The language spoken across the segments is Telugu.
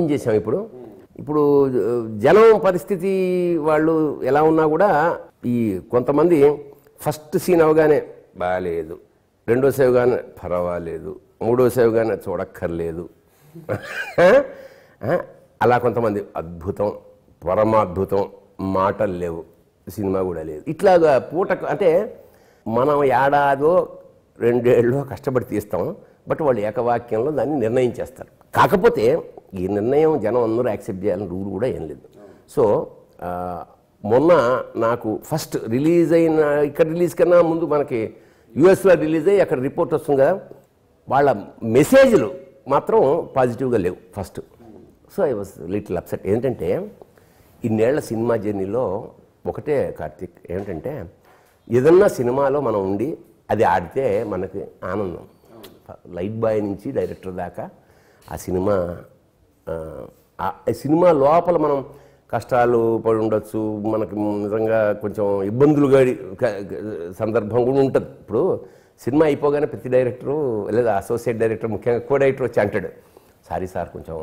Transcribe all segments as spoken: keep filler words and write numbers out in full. ఏం చేశాం ఇప్పుడు ఇప్పుడు జనం పరిస్థితి వాళ్ళు ఎలా ఉన్నా కూడా ఈ కొంతమంది ఫస్ట్ సీన్ అవగానే బాలేదు రెండో సేవగానే పర్వాలేదు మూడో సేవగానే చూడక్కర్లేదు అలా కొంతమంది అద్భుతం పరమాద్భుతం మాటలు లేవు సినిమా కూడా లేదు ఇట్లాగా పూట అంటే మనం ఏడాదో రెండేళ్ళో కష్టపడి తీస్తాం బట్ వాళ్ళు ఏకవాక్యంలో దాన్ని నిర్ణయించేస్తారు కాకపోతే ఈ నిర్ణయం జనం అందరూ యాక్సెప్ట్ చేయాలని రూల్ కూడా ఏం లేదు సో మొన్న నాకు ఫస్ట్ రిలీజ్ అయిన ఇక్కడ రిలీజ్ కన్నా ముందు మనకి యూఎస్లో రిలీజ్ అయ్యి అక్కడ రిపోర్ట్ వస్తుంది కదా వాళ్ళ మెసేజ్లు మాత్రం పాజిటివ్గా లేవు first so I was little upset ఏంటంటే ఇన్నేళ్ల సినిమా జర్నీలో ఒకటే కార్తీక్ ఏంటంటే ఏదన్నా సినిమాలో మనం ఉండి అది ఆడితే మనకి ఆనందం లైట్ బాయ్ నుంచి డైరెక్టర్ దాకా ఆ సినిమా సినిమా లోపల మనం కష్టాలు పడి ఉండొచ్చు మనకి నిజంగా కొంచెం ఇబ్బందులుగా సందర్భం కూడా ఉంటుంది ఇప్పుడు సినిమా అయిపోగానే ప్రతి డైరెక్టరు లేదా అసోసియేట్ డైరెక్టర్ ముఖ్యంగా కో డైరెక్టర్ వచ్చి అంటాడు సారీ సార్ కొంచెం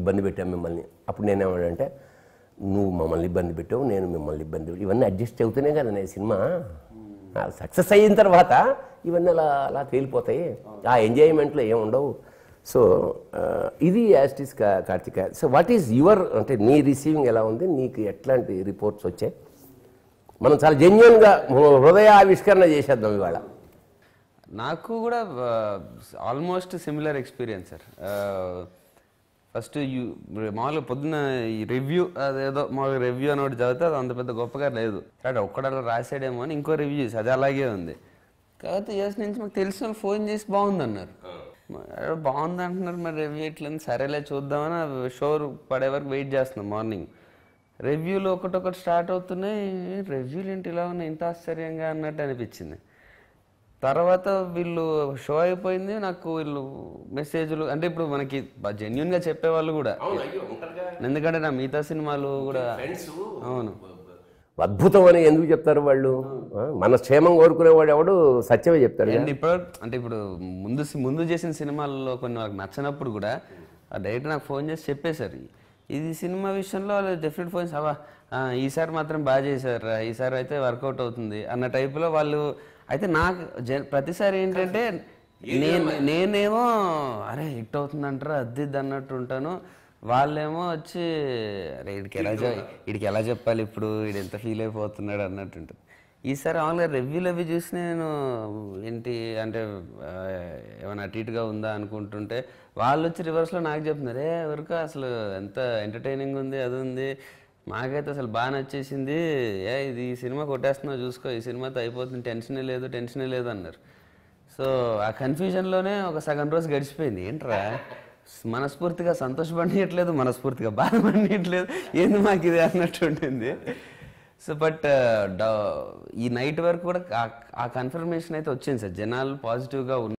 ఇబ్బంది పెట్టాం మిమ్మల్ని అప్పుడు నేనేమంటే నువ్వు మమ్మల్ని ఇబ్బంది పెట్టావు నేను మిమ్మల్ని ఇబ్బంది పెట్టావు ఇవన్నీ అడ్జస్ట్ అవుతూనే కదా నేను సినిమా సక్సెస్ అయిన తర్వాత ఇవన్నీ అలా అలా తేలిపోతాయి ఆ ఎంజాయ్మెంట్లో ఏమి ఉండవు సో ఇది యాస్టిస్ Karthika so what is your అంటే నీ రిసీవింగ్ ఎలా ఉంది నీకు ఎట్లాంటి రిపోర్ట్స్ వచ్చాయి మనం చాలా జెన్యున్గా హృదయ ఆవిష్కరణ చేసేద్దాం ఇవాళ నాకు కూడా almost similar experience sir first you మామూలుగా పొద్దున్న ఈ రివ్యూ అదేదో మామూలుగా రివ్యూ అని ఒకటి చదివితే అది అంత పెద్ద గొప్పగా లేదు అంటే ఒక్కడలా రాసాడేమో అని ఇంకో రివ్యూ చేసి అది అలాగే ఉంది కాకపోతే చేసిన నుంచి మాకు తెలిసిన వాళ్ళు ఫోన్ చేసి బాగుందన్నారు బాగుంది అంటున్నారు మరి రివ్యూ ఇట్లా సరేలే చూద్దామని షోర్ పడే వరకు వెయిట్ చేస్తున్నాం మార్నింగ్ రివ్యూలు ఒకటొకటి స్టార్ట్ అవుతున్నాయి రివ్యూలు ఏంటి ఇలా ఉన్నాయి ఇంత ఆశ్చర్యంగా అన్నట్టు అనిపించింది తర్వాత వీళ్ళు షో అయిపోయింది నాకు వీళ్ళు మెసేజ్లు అంటే ఇప్పుడు మనకి జెన్యున్గా చెప్పేవాళ్ళు కూడా ఎందుకంటే నా మిగతా సినిమాలు కూడా అవును అద్భుతం అని ఎందుకు చెప్తారు వాళ్ళు మన క్షేమం కోరుకునేవాడు ఎవడు సత్యమే చెప్తారు ఇప్పుడు అంటే ఇప్పుడు ముందు ముందు చేసిన సినిమాల్లో కొన్ని వాళ్ళకి నచ్చినప్పుడు కూడా డైరెక్ట్ నాకు ఫోన్ చేసి చెప్పేశారు ఇది సినిమా విషయంలో వాళ్ళు డెఫినెట్ ఫోన్స్ అవా ఈసారి మాత్రం బాగా చేశారు ఈసారి అయితే వర్కౌట్ అవుతుంది అన్న టైప్లో వాళ్ళు అయితే నాకు జ ప్రతిసారి ఏంటంటే నేను నేనేమో అరే హిట్ అవుతుంది అంటారా అద్దిద్ది అన్నట్టు ఉంటాను వాళ్ళేమో వచ్చి అరే వీడికి ఎలా వీడికి ఎలా చెప్పాలి ఇప్పుడు వీడు ఎంత ఫీల్ అయిపోతున్నాడు అన్నట్టు ఉంటుంది ఈసారి ఆన్లైన్ రివ్యూలు అవి చూసి నేను ఏంటి అంటే ఏమైనా అటు ఇటుగా ఉందా అనుకుంటుంటే వాళ్ళు వచ్చి రివర్స్లో నాకు చెప్తున్నారు ఏ వరకు అసలు ఎంత ఎంటర్టైనింగ్ ఉంది అది ఉంది మాకైతే అసలు బాగా నచ్చేసింది ఏ ఇది ఈ సినిమా కొట్టేస్తున్నావు చూసుకో ఈ సినిమాతో అయిపోతుంది టెన్షనే లేదు టెన్షనే లేదు అన్నారు సో ఆ కన్ఫ్యూజన్లోనే ఒక సగం రోజు గడిచిపోయింది ఏంట్రా మనస్ఫూర్తిగా సంతోషపడినట్లేదు మనస్ఫూర్తిగా బాధపడినట్లేదు ఏంది మాకు ఇది అన్నట్టు ఉంటుంది సో బట్ ఈ నైట్ వరకు కూడా ఆ కన్ఫర్మేషన్ అయితే వచ్చింది సార్ జనాలు పాజిటివ్గా ఉన్నారు